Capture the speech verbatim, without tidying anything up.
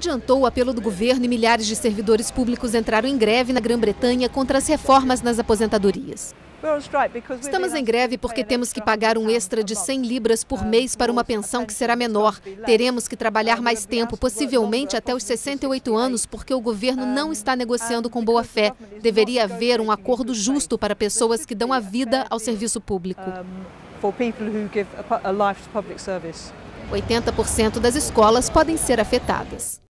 adiantou o apelo do governo e milhares de servidores públicos entraram em greve na Grã-Bretanha contra as reformas nas aposentadorias. Estamos em greve porque temos que pagar um extra de cem libras por mês para uma pensão que será menor. Teremos que trabalhar mais tempo, possivelmente até os sessenta e oito anos, porque o governo não está negociando com boa fé. Deveria haver um acordo justo para pessoas que dão a vida ao serviço público. oitenta por cento das escolas podem ser afetadas.